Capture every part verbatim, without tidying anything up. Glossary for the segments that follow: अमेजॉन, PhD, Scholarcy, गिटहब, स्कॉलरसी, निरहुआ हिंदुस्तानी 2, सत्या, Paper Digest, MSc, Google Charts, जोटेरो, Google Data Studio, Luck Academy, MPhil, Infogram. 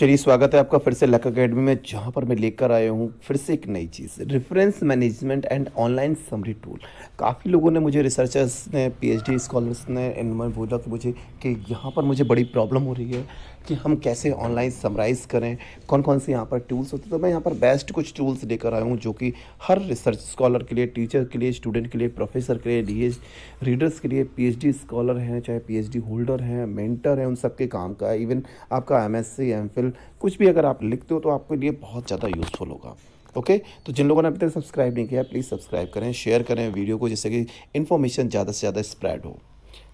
चलिए स्वागत है आपका फिर से लक अकेडमी में, जहाँ पर मैं लेकर आया हूँ फिर से एक नई चीज़, reference management and online summary tool. काफ़ी लोगों ने मुझे, रिसर्चर्स ने, पीएचडी स्कॉलर्स ने, इन्होंने बोला कि मुझे कि यहाँ पर मुझे बड़ी प्रॉब्लम हो रही है कि हम कैसे ऑनलाइन समराइज़ करें, कौन कौन से यहाँ पर टूल्स होते हैं। तो मैं यहाँ पर बेस्ट कुछ टूल्स लेकर आया हूँ जो कि हर रिसर्च स्कॉलर के लिए, टीचर के लिए, स्टूडेंट के लिए, प्रोफेसर के लिए, डी एच रीडर्स के लिए, पीएचडी स्कॉलर हैं, चाहे पीएचडी होल्डर हैं, मेंटर हैं, उन सब के काम का है। इवन आपका एमएससी एमफिल कुछ भी अगर आप लिखते हो तो आपके लिए बहुत ज़्यादा यूज़फुल होगा। Okay okay? तो जिन लोगों ने अभी तक सब्सक्राइब नहीं किया प्लीज़ सब्सक्राइब करें, शेयर करें वीडियो को, जिससे कि इन्फॉर्मेशन ज़्यादा से ज़्यादा स्प्रेड हो।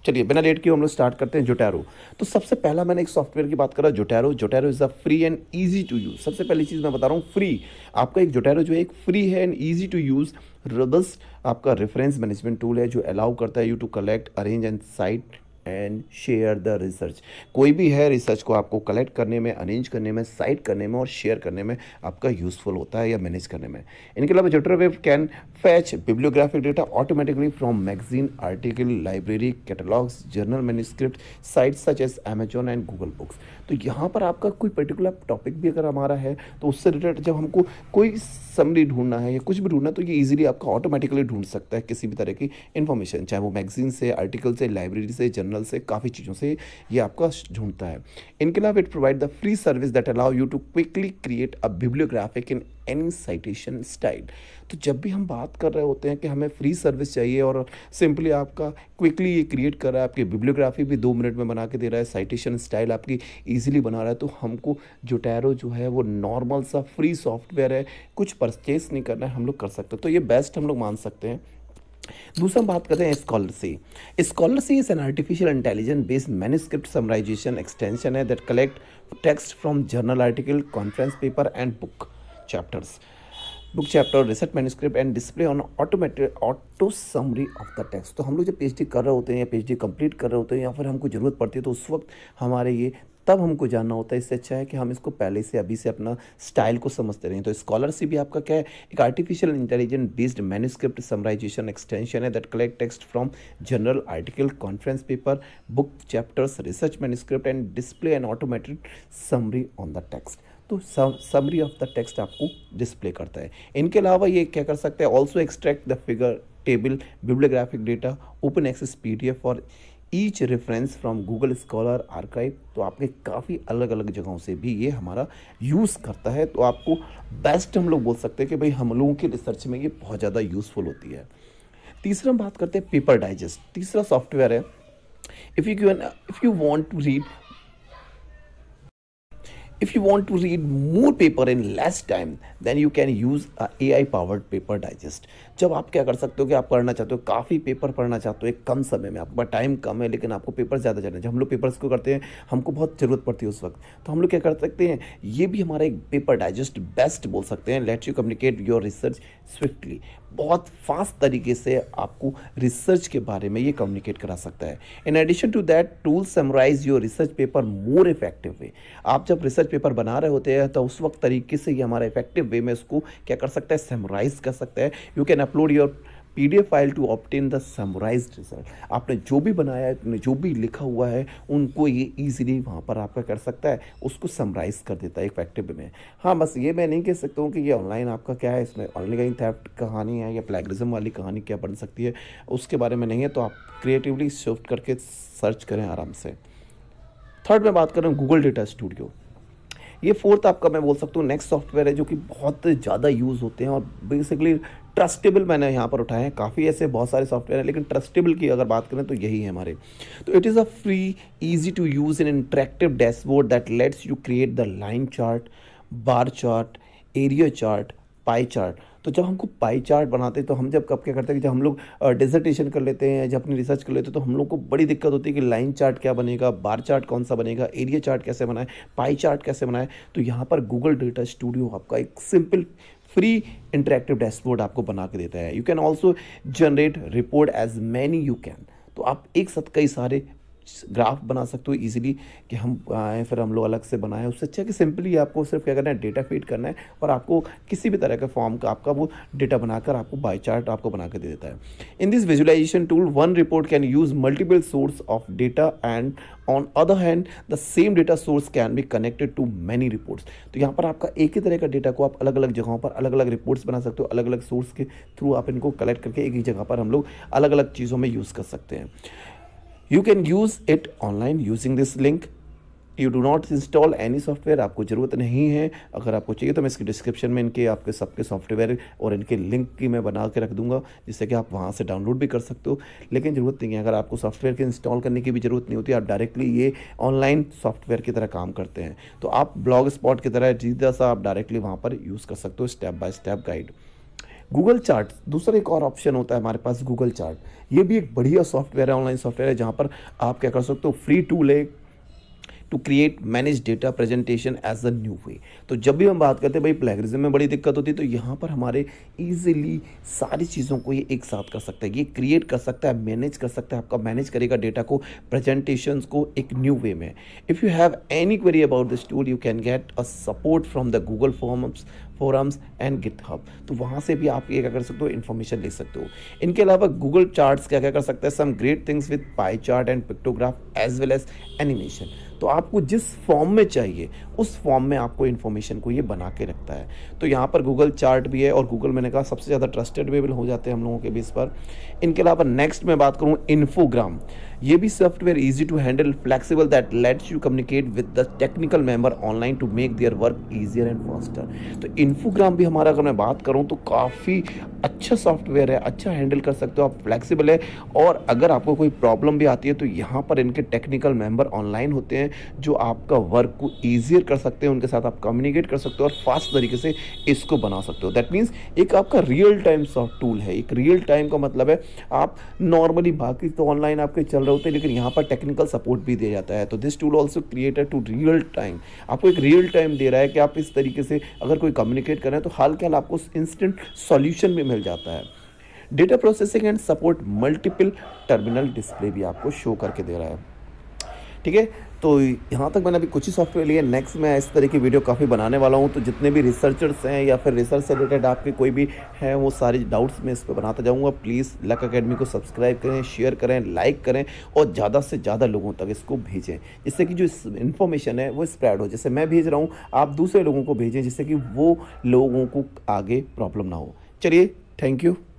चलिए बिना लेट किए हम लोग स्टार्ट करते हैं जोटेरो। तो सबसे पहला मैंने एक सॉफ्टवेयर की बात करा, जोटेरो। जोटेरो is a free and easy to use. सबसे पहली चीज़ मैं बता रहा हूँ, फ्री आपका एक जोटेरो जो है एक फ्री है and easy to use robust आपका रेफरेंस मैनेजमेंट टूल है, जो अलाउ करता है you to collect, arrange and cite and share the research. कोई भी है रिसर्च को आपको कलेक्ट करने में, अरेंज करने में, साइट करने में और शेयर करने में आपका यूज़फुल होता है, या मैनेज करने में। इनके अलावा जोटेरो web can fetch bibliographic data automatically from magazine, article, library, catalogues, journal, manuscript, sites such as अमेजॉन and Google books. तो यहाँ पर आपका कोई पर्टिकुलर टॉपिक भी अगर हमारा है तो उससे रिलेटेड जब हमको कोई समरी ढूंढना है या कुछ भी ढूंढना है तो ये ईजिली आपका ऑटोमेटिकली ढूंढ सकता है किसी भी तरह की इन्फॉर्मेशन, चाहे वो मैगजीन से, आर्टिकल से, लाइब्रेरी से, जर्नल से, काफ़ी चीज़ों से ये आपका ढूंढता है। इनके अलावा it provide the free service that allow you to quickly create a bibliographic in any citation style. तो जब भी हम बात कर रहे होते हैं कि हमें फ्री सर्विस चाहिए और सिंपली आपका क्विकली ये क्रिएट कर रहा है, आपकी बिब्लियोग्राफी भी दो मिनट में बना के दे रहा है, साइटेशन स्टाइल आपकी ईजिली बना रहा है, तो हमको जोटेरो जो है वो नॉर्मल सा फ्री सॉफ्टवेयर है, कुछ परचेस नहीं करना है, हम लोग कर सकते हैं। तो ये बेस्ट हम लोग मान सकते हैं। दूसरा बात करते हैं स्कॉलरसी। स्कॉलरसी is an artificial intelligence based manuscript summarization extension है that collect text from journal article, conference paper and book chapters, book chapter, research manuscript and display on automatic auto summary of the text. तो हम लोग जब PhD कर रहे होते हैं या पीएचडी कंप्लीट कर रहे होते हैं या फिर हमको जरूरत पड़ती है तो उस वक्त हमारे ये तब हमको जानना होता है, इससे अच्छा है कि हम इसको पहले से अभी से अपना स्टाइल को समझते रहें। तो स्कॉलरसी भी आपका क्या है, एक artificial intelligence based manuscript summarization extension है that collect text from general article, conference paper, book chapters, research manuscript and display and automated summary on the text. तो समरी ऑफ द टेक्स्ट आपको डिस्प्ले करता है। इनके अलावा ये क्या कर सकता है, also extract the figure, table, bibliographic data, open access PDF और each reference from Google Scholar archive. तो आपने काफ़ी अलग अलग जगहों से भी ये हमारा यूज़ करता है। तो आपको बेस्ट हम लोग बोल सकते हैं कि भाई हम लोगों की रिसर्च में ये बहुत ज़्यादा यूज़फुल होती है। तीसरा हम बात करते हैं पेपर डाइजेस्ट। तीसरा सॉफ्टवेयर है, if you can if you want to read If you want to read more paper in less time, then you can use a A I-powered paper digest. जब आप क्या कर सकते हो कि आप पढ़ना चाहते हो, काफ़ी पेपर पढ़ना चाहते हो एक कम समय में, आपके पास टाइम कम है लेकिन आपको पेपर ज़्यादा जाना है। जब हम लोग पेपर्स को करते हैं हमको बहुत ज़रूरत पड़ती है उस वक्त, तो हम लोग क्या कर सकते हैं, ये भी हमारा एक पेपर डाइजेस्ट बेस्ट बोल सकते हैं। Lets you communicate your research swiftly, बहुत फास्ट तरीके से आपको रिसर्च के बारे में ये कम्युनिकेट करा सकता है। In addition to that tool summarise your research paper more effective way. आप जब रिसर्च पेपर बना रहे होते हैं तो उस वक्त तरीके से ये हमारा इफेक्टिव वे में उसको क्या कर सकता है, समराइज कर सकता है। You can upload your PDF file to obtain the summarised result. आपने जो भी बनाया है, आपने जो भी लिखा हुआ है, उनको ये इजीली वहाँ पर आपका कर सकता है, उसको समराइज कर देता है इफेक्टिव में। हाँ, बस ये मैं नहीं कह सकता हूँ कि ये ऑनलाइन आपका क्या है, इसमें ऑनलाइन थेफ्ट कहानी है या प्लेगरिज्म वाली कहानी क्या बन सकती है, उसके बारे में नहीं है। तो आप क्रिएटिवली शिफ्ट करके सर्च करें आराम से। थर्ड में बात कर रहा हूँ गूगल डेटा स्टूडियो। ये फोर्थ आपका मैं बोल सकता हूँ नेक्स्ट सॉफ्टवेयर है जो कि बहुत ज़्यादा यूज़ होते हैं और बेसिकली ट्रस्टेबल मैंने यहाँ पर उठाए हैं। काफ़ी ऐसे बहुत सारे सॉफ्टवेयर हैं लेकिन ट्रस्टेबल की अगर बात करें तो यही है हमारे। तो it is a free, easy to use an interactive dashboard that lets you create the line chart, bar chart, area chart, pie chart. तो जब हमको पाई चार्ट बनाते हैं तो हम जब कब क्या करते हैं कि जब हम लोग डिसर्टेशन कर लेते हैं, जब अपनी रिसर्च कर लेते हैं तो हम लोग को बड़ी दिक्कत होती है कि लाइन चार्ट क्या बनेगा, बार चार्ट कौन सा बनेगा, एरिया चार्ट कैसे बनाए, पाई चार्ट कैसे बनाए। तो यहाँ पर गूगल डेटा स्टूडियो आपका एक सिंपल फ्री इंटरेक्टिव डैशबोर्ड आपको बना के देता है। You can also generate report as many you can. तो आप एक साथ कई सारे ग्राफ बना सकते हो ईजिली कि हम आए फिर हम लोग अलग से बनाएं। उससे अच्छा कि सिंपली आपको सिर्फ क्या करना है, डेटा फीड करना है और आपको किसी भी तरह का फॉर्म का आपका वो डेटा बनाकर आपको बाय चार्ट आपको बना के दे देता है। In this visualisation tool one report can use multiple source of data and on other hand the same data source can be connected to many reports. तो यहाँ पर आपका एक ही तरह का डेटा को आप अलग अलग जगहों पर अलग अलग रिपोर्ट्स बना सकते हो, अलग अलग सोर्स के थ्रू आप इनको कलेक्ट करके एक ही जगह पर हम लोग अलग अलग चीज़ों में यूज़ कर सकते हैं। You can use it online using this link. You do not install any software. आपको ज़रूरत नहीं है, अगर आपको चाहिए तो मैं इसकी डिस्क्रिप्शन में इनके आपके सबके सॉफ्टवेयर और इनके लिंक की मैं बना के रख दूंगा जिससे कि आप वहाँ से डाउनलोड भी कर सकते हो, लेकिन ज़रूरत नहीं है। अगर आपको सॉफ्टवेयर के इंस्टॉल करने की भी ज़रूरत नहीं होती, आप डायरेक्टली ये ऑनलाइन सॉफ्टवेयर की तरह काम करते हैं। तो आप ब्लॉग स्पॉट की तरह सीधा सा आप डायरेक्टली वहाँ पर यूज़ कर सकते हो, step by step guide. Google chart दूसरा एक और ऑप्शन होता है हमारे पास, गूगल चार्ट। ये भी एक बढ़िया सॉफ्टवेयर है, ऑनलाइन सॉफ्टवेयर है जहाँ पर आप क्या कर सकते हो, फ्री टूल है to create manage data presentation as a new way. तो जब भी हम बात करते हैं भाई प्लेगरिज्म में बड़ी दिक्कत होती है, तो यहाँ पर हमारे इजीली सारी चीज़ों को ये एक साथ कर सकता है, ये क्रिएट कर सकता है, मैनेज कर सकता है, आपका मैनेज करेगा डेटा को, प्रेजेंटेशंस को एक न्यू वे में। If you have any query about this tool you can get a support from the Google forms forums and गिटहब। तो वहाँ से भी आप ये क्या कर सकते हो, इन्फॉर्मेशन ले सकते हो। इनके अलावा गूगल चार्ट्स क्या क्या कर सकता है, some great things with pie chart and pictograph as well as animation. तो आपको जिस फॉर्म में चाहिए उस फॉर्म में आपको इन्फॉर्मेशन को ये बना के रखता है। तो यहाँ पर गूगल चार्ट भी है और गूगल मैंने कहा सबसे ज़्यादा ट्रस्टेड वेबल हो जाते हैं हम लोगों के बेस पर। इनके अलावा नेक्स्ट मैं बात करूँ इन्फोग्राम, ये भी software easy to handle flexible that lets you communicate with the technical member online to make their work easier and faster. तो इन्फोग्राम भी हमारा अगर मैं बात करूँ तो काफ़ी अच्छा सॉफ्टवेयर है, अच्छा हैंडल कर सकते हो आप, फ्लेक्सिबल है। और अगर आपको कोई प्रॉब्लम भी आती है तो यहाँ पर इनके टेक्निकल मेंबर ऑनलाइन होते हैं जो आपका वर्क को ईजियर कर सकते हैं, उनके साथ आप कम्युनिकेट कर सकते हो और फास्ट तरीके से इसको बना सकते हो। दैट मीन्स एक आपका रियल टाइम सॉफ्ट टूल है। एक रियल टाइम का मतलब है आप नॉर्मली बाकी तो ऑनलाइन आपके चल रहे होते हैं, लेकिन यहाँ पर टेक्निकल सपोर्ट भी दिया जाता है। तो this tool also created to real time, आपको एक रियल टाइम दे रहा है कि आप इस तरीके से अगर कोई कम्युनिकेट कर रहे हैं तो हाल के हाल आपको इंस्टेंट सॉल्यूशन भी मिल जाता है। Data processing and support multiple terminal display भी आपको शो करके दे रहा है। ठीक है, तो यहाँ तक मैंने अभी कुछ ही सॉफ्टवेयर लिए। नेक्स्ट मैं इस तरह की वीडियो काफ़ी बनाने वाला हूँ, तो जितने भी रिसर्चर्स हैं या फिर रिसर्च से रिलेटेड आपके कोई भी हैं वो सारे डाउट्स मैं इस पर बनाता जाऊँगा। प्लीज़ लक एकेडमी को सब्सक्राइब करें, शेयर करें, लाइक करें और ज़्यादा से ज़्यादा लोगों तक इसको भेजें, जिससे कि जो इन्फॉर्मेशन है वो स्प्रेड हो। जैसे मैं भेज रहा हूँ आप दूसरे लोगों को भेजें, जिससे कि वो लोगों को आगे प्रॉब्लम ना हो। चलिए, थैंक यू।